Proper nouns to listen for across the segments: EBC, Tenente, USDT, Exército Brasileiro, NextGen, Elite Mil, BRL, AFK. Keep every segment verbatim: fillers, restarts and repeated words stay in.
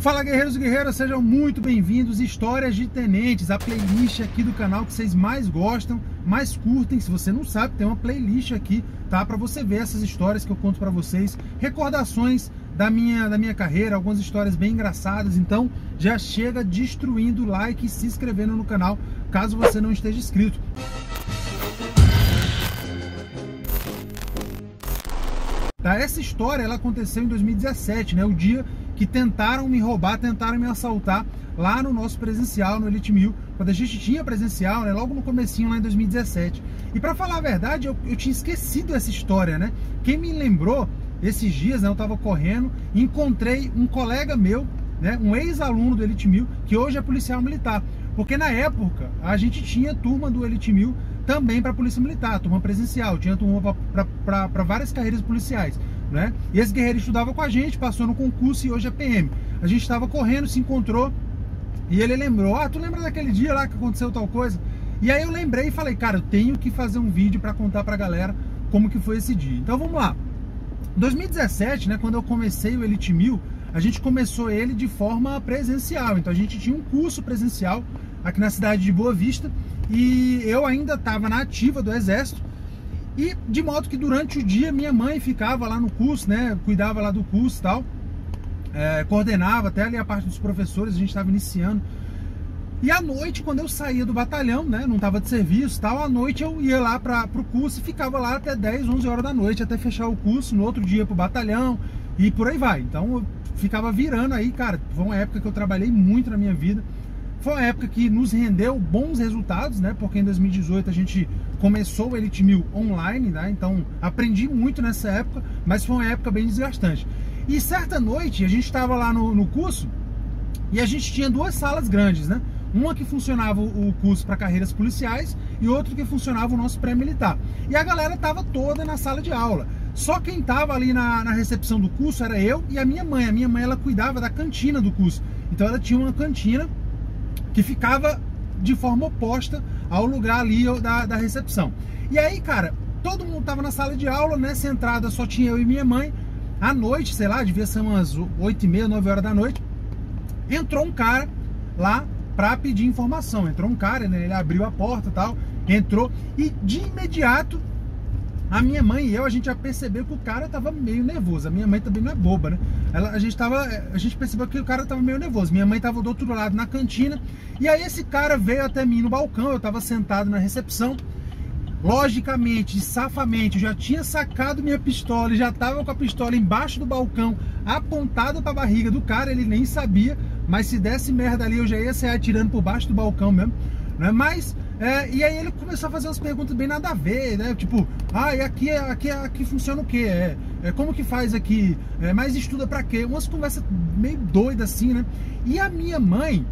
Fala, guerreiros e guerreiras, sejam muito bem-vindos. Histórias de Tenentes, a playlist aqui do canal que vocês mais gostam, mais curtem. Se você não sabe, tem uma playlist aqui, tá? Para você ver essas histórias que eu conto para vocês, recordações da minha, da minha carreira, algumas histórias bem engraçadas. Então já chega destruindo o like e se inscrevendo no canal, caso você não esteja inscrito. Tá? Essa história ela aconteceu em dois mil e dezessete, né? O dia que tentaram me roubar, tentaram me assaltar lá no nosso presencial, no Elite Mil, quando a gente tinha presencial, né? Logo no comecinho, lá em dois mil e dezessete. E para falar a verdade, eu, eu tinha esquecido essa história, né? Quem me lembrou esses dias, né? Eu tava correndo e encontrei um colega meu, né? Um ex-aluno do Elite Mil, que hoje é policial militar. Porque na época a gente tinha turma do Elite Mil também para polícia militar, turma presencial, tinha turma para várias carreiras policiais, né? E esse guerreiro estudava com a gente, passou no concurso e hoje é P M. A gente estava correndo, se encontrou e ele lembrou: ah, tu lembra daquele dia lá que aconteceu tal coisa? E aí eu lembrei e falei: cara, eu tenho que fazer um vídeo para contar para a galera como que foi esse dia. Então vamos lá. dois mil e dezessete, né, quando eu comecei o Elite Mil, a gente começou ele de forma presencial. Então a gente tinha um curso presencial aqui na cidade de Boa Vista e eu ainda estava na ativa do Exército. E de modo que durante o dia minha mãe ficava lá no curso, né? Cuidava lá do curso e tal, é, coordenava até ali a parte dos professores, a gente estava iniciando. E à noite, quando eu saía do batalhão, né? Não estava de serviço e tal, à noite eu ia lá para o curso e ficava lá até dez, onze horas da noite, até fechar o curso, no outro dia para o batalhão e por aí vai. Então eu ficava virando aí, cara. Foi uma época que eu trabalhei muito na minha vida. Foi uma época que nos rendeu bons resultados, né? Porque em dois mil e dezoito a gente começou o Elite Mil online, né? Então aprendi muito nessa época, mas foi uma época bem desgastante. E certa noite a gente estava lá no, no curso e a gente tinha duas salas grandes, né? Uma que funcionava o curso para carreiras policiais e outra que funcionava o nosso pré-militar. E a galera estava toda na sala de aula. Só quem estava ali na, na recepção do curso era eu e a minha mãe. A minha mãe, ela cuidava da cantina do curso. Então ela tinha uma cantina que ficava de forma oposta ao lugar ali da, da recepção. E aí, cara, todo mundo tava na sala de aula, nessa entrada só tinha eu e minha mãe. À noite, sei lá, devia ser umas oito e meia, nove horas da noite, entrou um cara lá pra pedir informação. Entrou um cara, né, ele abriu a porta e tal, entrou, e de imediato a minha mãe e eu, a gente já percebeu que o cara tava meio nervoso. A minha mãe também não é boba, né? Ela, a, gente tava, a gente percebeu que o cara tava meio nervoso. Minha mãe tava do outro lado na cantina. E aí esse cara veio até mim no balcão, eu tava sentado na recepção. Logicamente, safamente, eu já tinha sacado minha pistola e já tava com a pistola embaixo do balcão, apontada pra barriga do cara, ele nem sabia. Mas se desse merda ali, eu já ia sair atirando por baixo do balcão mesmo, né? Mas... É, e aí ele começou a fazer umas perguntas bem nada a ver, né? Tipo, ah, e aqui, aqui, aqui funciona o quê? É, é, como que faz aqui? É, mas estuda pra quê? Umas conversas meio doidas assim, né? E a minha mãe,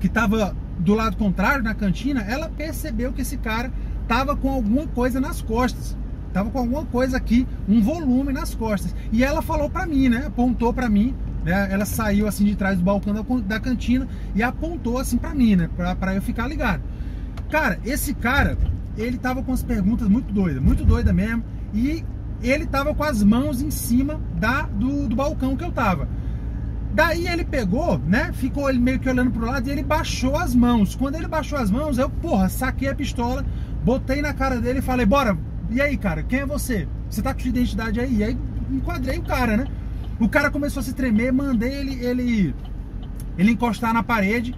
que tava do lado contrário na cantina, ela percebeu que esse cara tava com alguma coisa nas costas. Tava com alguma coisa aqui, um volume nas costas. E ela falou pra mim, né? Apontou pra mim. Ela saiu assim de trás do balcão da, da cantina e apontou assim pra mim, né? Pra, pra eu ficar ligado. Cara, esse cara, ele tava com as perguntas muito doidas, muito doida mesmo. E ele tava com as mãos em cima da, do, do balcão que eu tava. Daí ele pegou, né? Ficou ele meio que olhando pro lado e ele baixou as mãos. Quando ele baixou as mãos, eu, porra, saquei a pistola, botei na cara dele e falei: bora, e aí, cara, quem é você? Você tá com sua identidade aí? E aí enquadrei o cara, né? O cara começou a se tremer, mandei ele, ele, ele encostar na parede.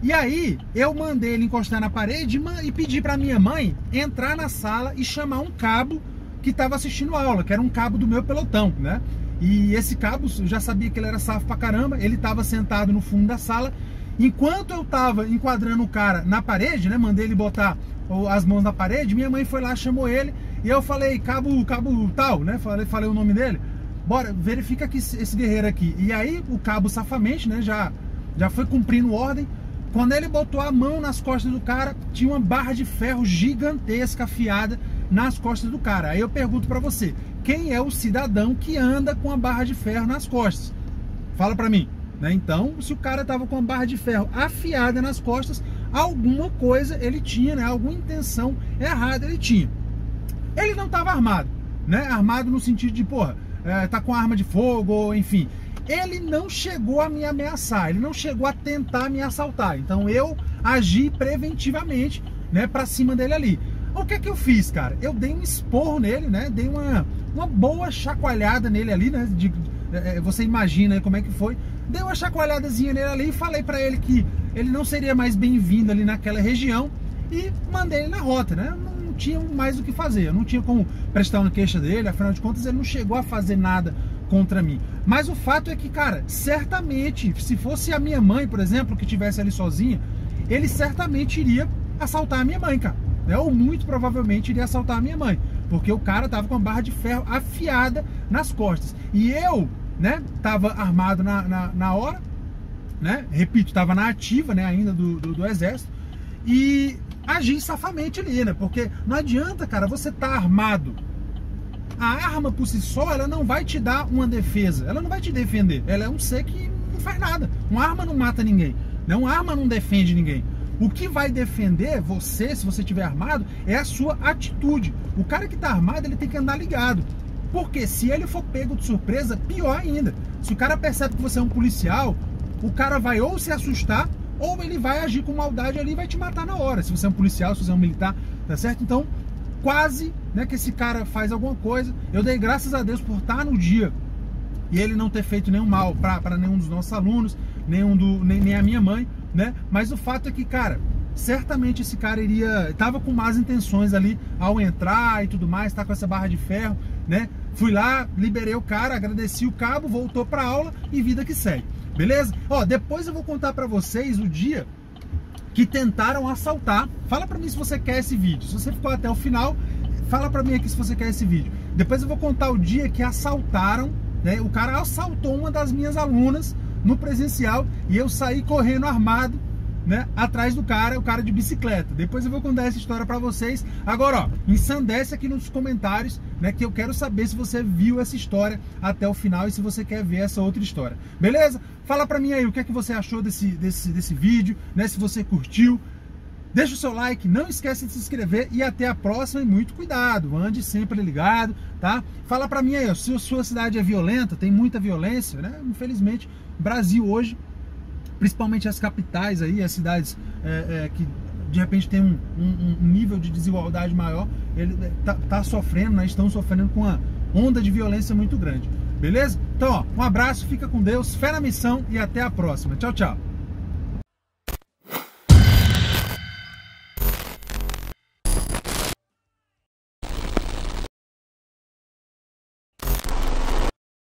E aí eu mandei ele encostar na parede e pedi pra minha mãe entrar na sala e chamar um cabo que tava assistindo a aula, que era um cabo do meu pelotão, né? E esse cabo, eu já sabia que ele era safo pra caramba, ele tava sentado no fundo da sala. Enquanto eu tava enquadrando o cara na parede, né? Mandei ele botar as mãos na parede, minha mãe foi lá, chamou ele. E eu falei: cabo, cabo tal, né? Falei, falei o nome dele. Bora, verifica aqui esse guerreiro aqui. E aí o cabo safamente, né, já, já foi cumprindo ordem. Quando ele botou a mão nas costas do cara, tinha uma barra de ferro gigantesca afiada nas costas do cara. Aí eu pergunto pra você: quem é o cidadão que anda com a barra de ferro nas costas? Fala pra mim, né? Então, se o cara tava com a barra de ferro afiada nas costas, alguma coisa ele tinha, né? Alguma intenção errada ele tinha. Ele não tava armado, né? Armado no sentido de, porra, É, tá com arma de fogo, enfim. ele não chegou a me ameaçar, ele não chegou a tentar me assaltar. Então eu agi preventivamente, né, pra cima dele ali. O que é que eu fiz, cara? Eu dei um esporro nele, né? Dei uma, uma boa chacoalhada nele ali, né? De, é, você imagina como é que foi. Dei uma chacoalhadazinha nele ali e falei pra ele que ele não seria mais bem-vindo ali naquela região e mandei ele na rota, né? Não, não tinha mais o que fazer, eu não tinha como prestar uma queixa dele, afinal de contas ele não chegou a fazer nada contra mim. Mas o fato é que, cara, certamente, se fosse a minha mãe, por exemplo, que estivesse ali sozinha, ele certamente iria assaltar a minha mãe, cara, né? Ou muito provavelmente iria assaltar a minha mãe, porque o cara tava com uma barra de ferro afiada nas costas. E eu, né, tava armado na, na, na hora, né, repito, tava na ativa, né, ainda do, do, do exército, e agi safamente ali, né, porque não adianta, cara, você tá armado. A arma por si só, ela não vai te dar uma defesa, ela não vai te defender, ela é um ser que não faz nada. Uma arma não mata ninguém, né? Uma arma não defende ninguém. O que vai defender você, se você estiver armado, é a sua atitude. O cara que tá armado, ele tem que andar ligado, porque se ele for pego de surpresa, pior ainda. Se o cara percebe que você é um policial, o cara vai ou se assustar, ou ele vai agir com maldade ali e vai te matar na hora, se você é um policial, se você é um militar, tá certo? Então, quase, né, que esse cara faz alguma coisa. Eu dei graças a Deus por estar no dia e ele não ter feito nenhum mal para nenhum dos nossos alunos, nenhum do, nem, nem a minha mãe, né? Mas o fato é que, cara, certamente esse cara iria, tava com más intenções ali ao entrar e tudo mais, tá com essa barra de ferro, né? Fui lá, liberei o cara, agradeci o cabo, voltou pra aula e vida que segue, beleza? Ó, depois eu vou contar pra vocês o dia que tentaram assaltar. Fala pra mim se você quer esse vídeo, se você ficou até o final, fala pra mim aqui se você quer esse vídeo. Depois eu vou contar o dia que assaltaram, né? O cara assaltou uma das minhas alunas no presencial e eu saí correndo armado, né, atrás do cara, o cara de bicicleta. Depois eu vou contar essa história pra vocês. Agora, ó, ensandece aqui nos comentários, né, que eu quero saber se você viu essa história até o final e se você quer ver essa outra história, beleza? Fala pra mim aí o que é que você achou desse, desse, desse vídeo, né, se você curtiu. Deixa o seu like, não esquece de se inscrever e até a próxima. E muito cuidado, ande sempre ligado, tá? Fala pra mim aí, ó, se a sua cidade é violenta, tem muita violência, né? Infelizmente, Brasil hoje, principalmente as capitais aí, as cidades é, é, que de repente tem um, um, um nível de desigualdade maior, ele tá, tá sofrendo, né? Estão sofrendo com uma onda de violência muito grande, beleza? Então, ó, um abraço, fica com Deus, fé na missão e até a próxima. Tchau, tchau!